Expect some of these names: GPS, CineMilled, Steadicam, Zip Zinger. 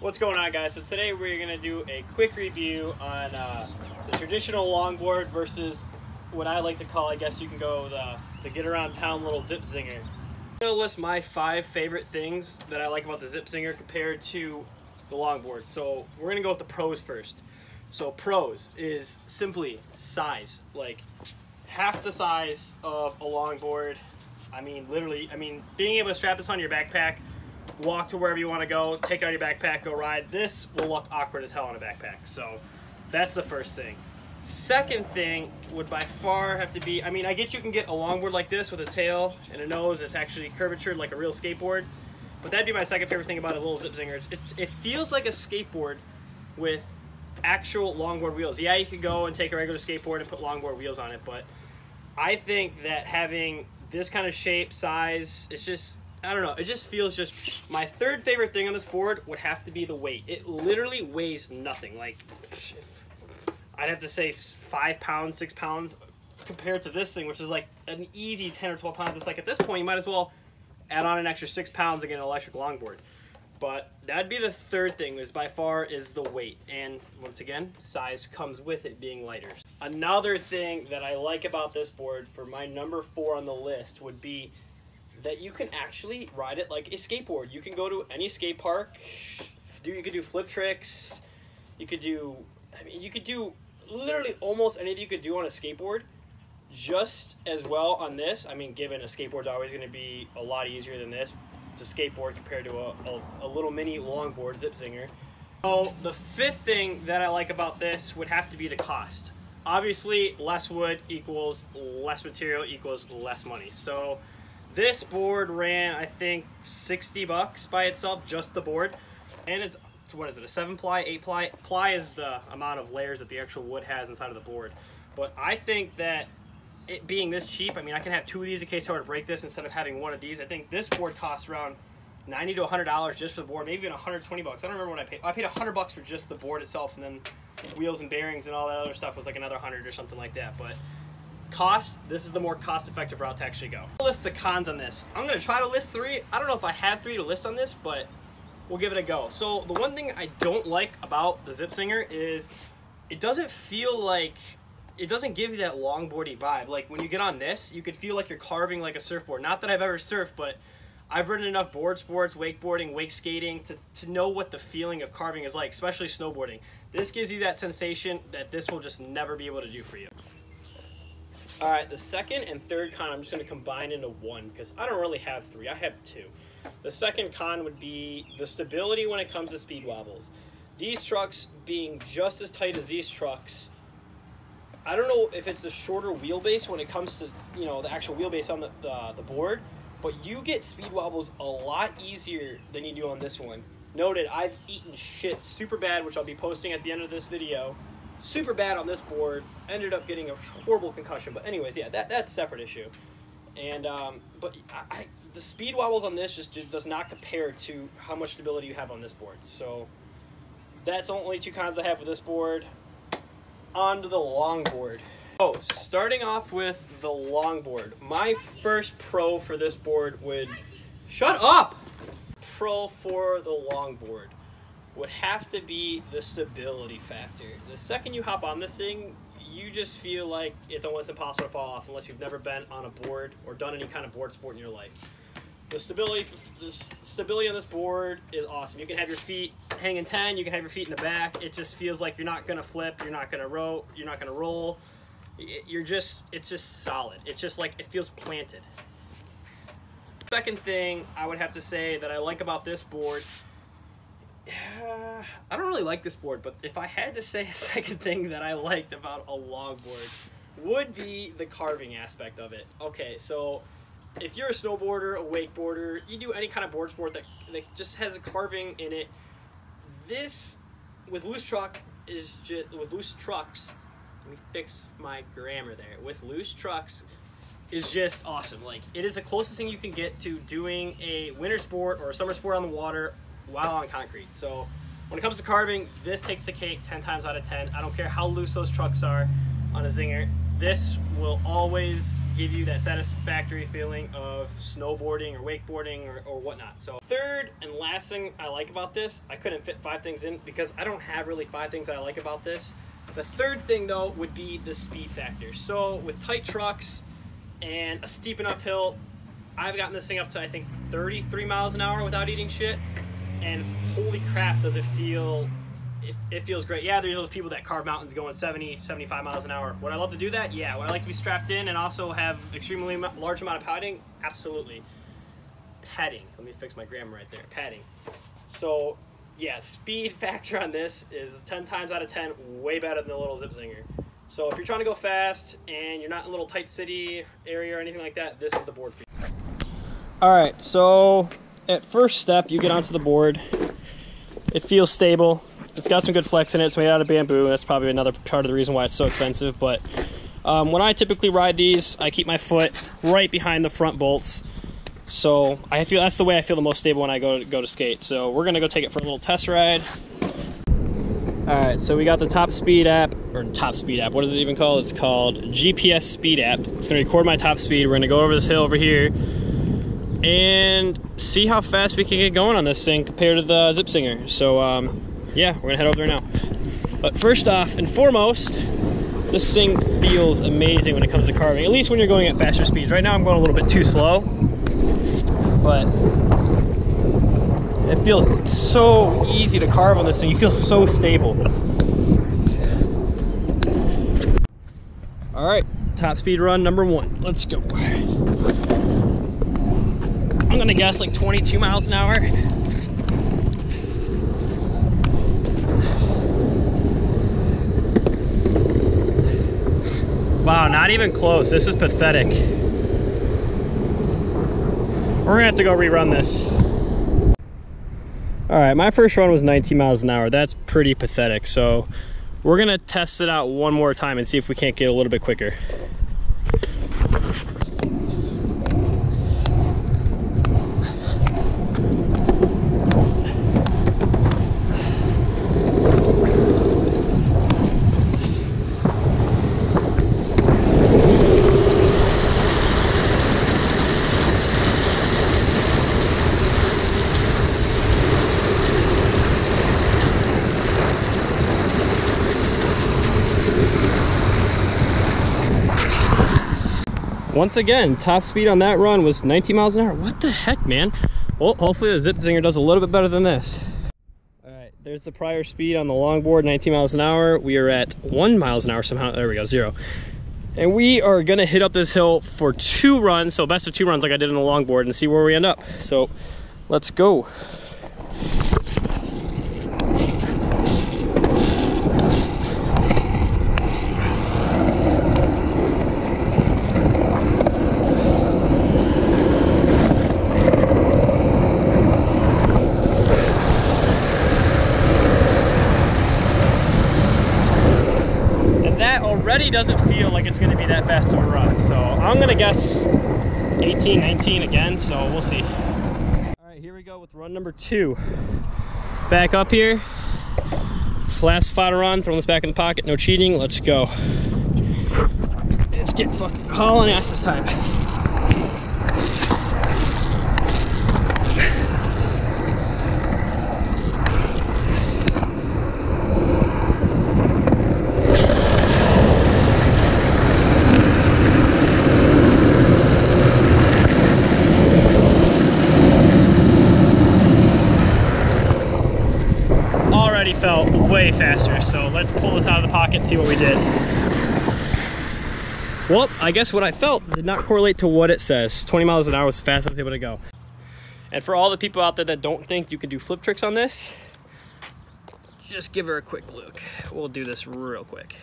What's going on, guys? So today we're going to do a quick review on the traditional longboard versus what I like to call, I guess you can go the get around town little Zip Zinger. I'm going to list my 5 favorite things that I like about the Zip Zinger compared to the longboard. So we're going to go with the pros first. So pros is simply size, like half the size of a longboard. I mean, literally, being able to strap this on your backpack, walk to wherever you want to go, take out your backpack, go ride. This will look awkward as hell on a backpack. So that's the first thing. Second thing would by far have to be, I get you can get a longboard like this with a tail and a nose that's actually curvatured like a real skateboard. But that'd be my second favorite thing about his little Zip Zinger. It feels like a skateboard with actual longboard wheels. Yeah, you could go and take a regular skateboard and put longboard wheels on it, but I think that having this kind of shape, size, it's just, I don't know, it just feels just... My third favorite thing on this board would have to be the weight. It literally weighs nothing. Like, I'd have to say 5 pounds, 6 pounds, compared to this thing, which is like an easy 10 or 12 pounds. It's like, at this point, you might as well add on an extra 6 pounds and get an electric longboard. But that'd be the third thing, is by far is the weight. And once again, size comes with it being lighter. Another thing that I like about this board for my number 4 on the list would be that you can actually ride it like a skateboard. You can go to any skate park, you could do flip tricks, you could do, you could do literally almost anything you could do on a skateboard just as well on this. Given a skateboard's always gonna be a lot easier than this. It's a skateboard compared to a little mini longboard Zip Zinger. So the fifth thing that I like about this would have to be the cost. Obviously, less wood equals less material equals less money. So this board ran, I think, 60 bucks by itself, just the board. And it's, what is it, a 7-ply, 8-ply? Ply is the amount of layers that the actual wood has inside of the board. But I think that it being this cheap, I can have 2 of these in case I were to break this instead of having 1 of these. I think this board costs around $90 to $100 just for the board, maybe even 120 bucks. I don't remember what I paid. I paid 100 bucks for just the board itself, and then wheels and bearings and all that other stuff was like another 100 or something like that. But cost, this is the more cost-effective route to actually go. I'll list the cons on this. I'm gonna try to list 3. I don't know if I have 3 to list on this, but we'll give it a go. So the one thing I don't like about the Zip Zinger is it doesn't feel like, it doesn't give you that longboardy vibe. Like when you get on this, you could feel like you're carving like a surfboard. Not that I've ever surfed, but I've ridden enough board sports, wakeboarding, wake skating to know what the feeling of carving is like, especially snowboarding. This gives you that sensation that this will just never be able to do for you. All right, the second and third con, I'm just gonna combine into one because I don't really have 3, I have 2. The second con would be the stability when it comes to speed wobbles. These trucks being just as tight as these trucks, I don't know if it's the shorter wheelbase when it comes to, you know, the actual wheelbase on the board, but you get speed wobbles a lot easier than you do on this one. Noted, I've eaten shit super bad, which I'll be posting at the end of this video. Super bad on this board, ended up getting a horrible concussion, but anyways, yeah, that's a separate issue. And but the speed wobbles on this just does not compare to how much stability you have on this board. So that's only 2 cons I have with this board. On to the longboard. Oh, starting off with the longboard, my first pro for this board would pro for the longboard would have to be the stability factor. The second you hop on this thing, you just feel like it's almost impossible to fall off unless you've never been on a board or done any kind of board sport in your life. The stability on this board is awesome. You can have your feet hanging 10, you can have your feet in the back. It just feels like you're not gonna flip, you're not gonna roll, it's just solid. It's just like, it feels planted. Second thing I would have to say that I like about this board, I don't really like this board, but if I had to say a second thing that I liked about a longboard would be the carving aspect of it. Okay, so if you're a snowboarder, a wakeboarder, you do any kind of board sport that just has a carving in it, this with loose truck is just, with loose trucks, let me fix my grammar there, with loose trucks is just awesome. Like, it is the closest thing you can get to doing a winter sport or a summer sport on the water while on concrete. So when it comes to carving, this takes the cake 10 times out of 10. I don't care how loose those trucks are on a Zinger. This will always give you that satisfactory feeling of snowboarding or wakeboarding or whatnot. So third and last thing I like about this, I couldn't fit 5 things in because I don't have really 5 things that I like about this. The third thing though would be the speed factor. So with tight trucks and a steep enough hill, I've gotten this thing up to I think 33 miles an hour without eating shit, and holy crap does it feel, it feels great. Yeah, there's those people that carve mountains going 70, 75 miles an hour. Would I love to do that? Yeah. Would I like to be strapped in and also have extremely large amount of padding? Absolutely. Padding. Let me fix my grammar right there. Padding. So yeah, speed factor on this is 10 times out of 10 way better than the little Zip Zinger. So if you're trying to go fast and you're not in a little tight city area or anything like that, this is the board for you. All right, so at first step, you get onto the board. It feels stable. It's got some good flex in it. It's made out of bamboo. That's probably another part of the reason why it's so expensive. But when I typically ride these, I keep my foot right behind the front bolts. So I feel that's the way I feel the most stable when I go to skate. So we're gonna go take it for a little test ride. All right, so we got the Top Speed app, or Top Speed app. What is it even called? It's called GPS Speed app. It's gonna record my top speed. We're gonna go over this hill over here and see how fast we can get going on this thing compared to the Zip Zinger. So yeah, we're gonna head over there now. But first off and foremost, this thing feels amazing when it comes to carving, at least when you're going at faster speeds. Right now I'm going a little bit too slow, but it feels so easy to carve on this thing. You feel so stable. All right, top speed run number 1. Let's go. I'm gonna guess like 22 miles an hour. Wow, not even close. This is pathetic. We're gonna have to go rerun this. All right, my first run was 19 miles an hour. That's pretty pathetic. So we're gonna test it out one more time and see if we can't get a little bit quicker. Once again, top speed on that run was 19 miles an hour. What the heck, man? Well, hopefully the Zip Zinger does a little bit better than this. All right, there's the prior speed on the longboard, 19 miles an hour. We are at 1 miles an hour somehow. There we go, 0. And we are gonna hit up this hill for 2 runs, so best of 2 runs like I did in the longboard, and see where we end up. So let's go. Already doesn't feel like it's going to be that fast to a run, so I'm going to guess 18, 19 again, so we'll see. All right, here we go with run number 2. Back up here, last spot to run, throwing this back in the pocket, no cheating, let's go. It's getting fucking hauling ass this time. Felt way faster, so let's pull this out of the pocket and see what we did. Well, I guess what I felt did not correlate to what it says. 20 miles an hour was the fastest I was able to go. And for all the people out there that don't think you can do flip tricks on this, just give her a quick look. We'll do this real quick.